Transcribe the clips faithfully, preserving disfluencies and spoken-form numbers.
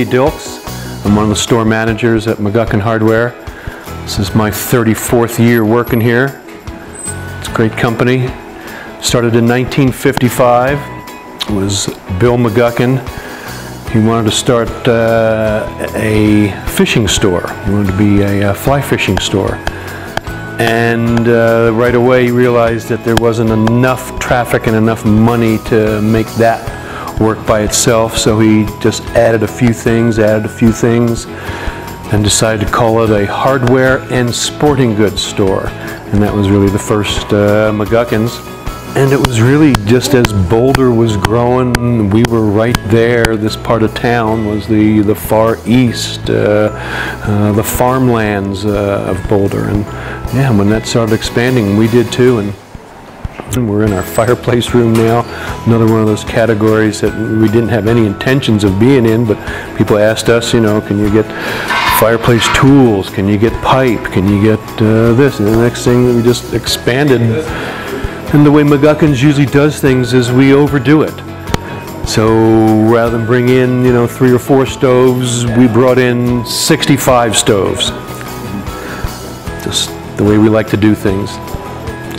Randy Dilkes. I'm one of the store managers at McGuckin Hardware. This is my thirty-fourth year working here. It's a great company. Started in nineteen fifty-five. It was Bill McGuckin. He wanted to start uh, a fishing store. He wanted to be a, a fly fishing store. And uh, right away he realized that there wasn't enough traffic and enough money to make that work by itself, so he just added a few things, added a few things, and decided to call it a hardware and sporting goods store. And that was really the first uh, McGuckin's. And it was really just as Boulder was growing, we were right there. This part of town was the, the far east, uh, uh, the farmlands uh, of Boulder. And yeah, when that started expanding, we did too. And, and we're in our fireplace room now, another one of those categories that we didn't have any intentions of being in, but people asked us, you know, can you get fireplace tools? Can you get pipe? Can you get uh, this? And the next thing, we just expanded. And the way McGuckin's usually does things is we overdo it. So rather than bring in, you know, three or four stoves, we brought in sixty-five stoves. Just the way we like to do things.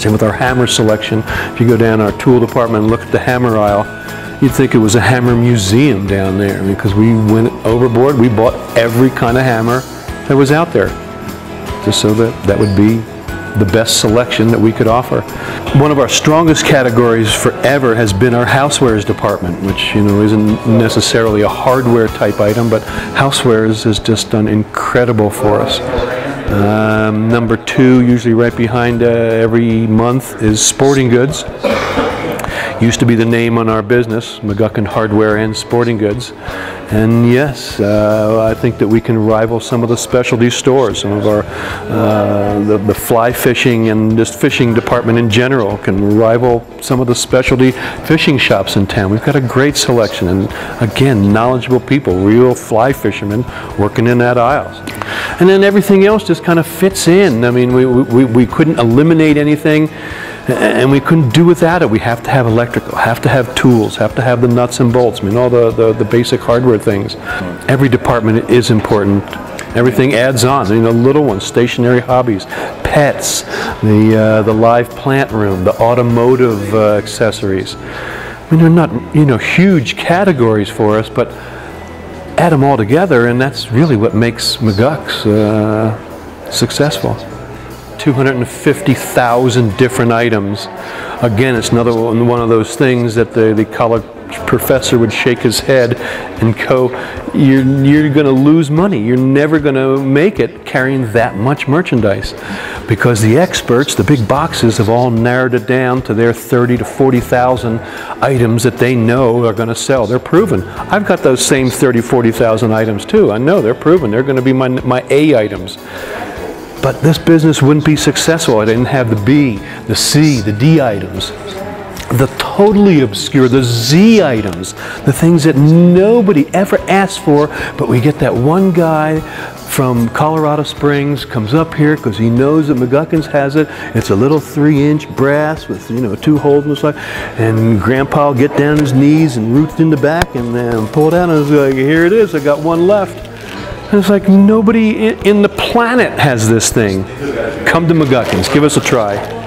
Same with our hammer selection. If you go down our tool department and look at the hammer aisle, you'd think it was a hammer museum down there, because we went overboard. We bought every kind of hammer that was out there, just so that that would be the best selection that we could offer. One of our strongest categories forever has been our housewares department, which, you know, isn't necessarily a hardware type item, but housewares has just done incredible for us. Um, number two, usually right behind uh, every month, is sporting goods. Used to be the name on our business, McGuckin Hardware and Sporting Goods. And yes, uh, I think that we can rival some of the specialty stores. Some of our, uh, the, the fly fishing and just fishing department in general can rival some of the specialty fishing shops in town. We've got a great selection, and again, knowledgeable people, real fly fishermen working in that aisle. And then everything else just kind of fits in. I mean, we, we, we couldn't eliminate anything, and we couldn't do without it. We have to have electrical, have to have tools, have to have the nuts and bolts. I mean, all the, the, the basic hardware things. Every department is important. Everything adds on. You know, little ones, stationary hobbies, pets, the, uh, the live plant room, the automotive uh, accessories. I mean, they're not, you know, huge categories for us, but add them all together, and that's really what makes McGuckin's uh, successful. two hundred fifty thousand different items. Again, it's another one, one of those things that the, the college professor would shake his head and go, you're, you're going to lose money. You're never going to make it carrying that much merchandise. Because the experts, the big boxes, have all narrowed it down to their thirty to forty thousand items that they know are going to sell. They're proven. I've got those same thirty, forty thousand items too. I know they're proven. They're going to be my, my A items. But this business wouldn't be successful. I didn't have the B, the C, the D items, the totally obscure, the Z items, the things that nobody ever asks for, but we get that one guy from Colorado Springs, comes up here because he knows that McGuckin's has it. It's a little three-inch brass with, you know, two holes in the side, and Grandpa'll get down on his knees and root in the back and then pull it out and it's like, here it is, I got one left. And it's like, nobody in the planet has this thing. Come to McGuckin's. Give us a try.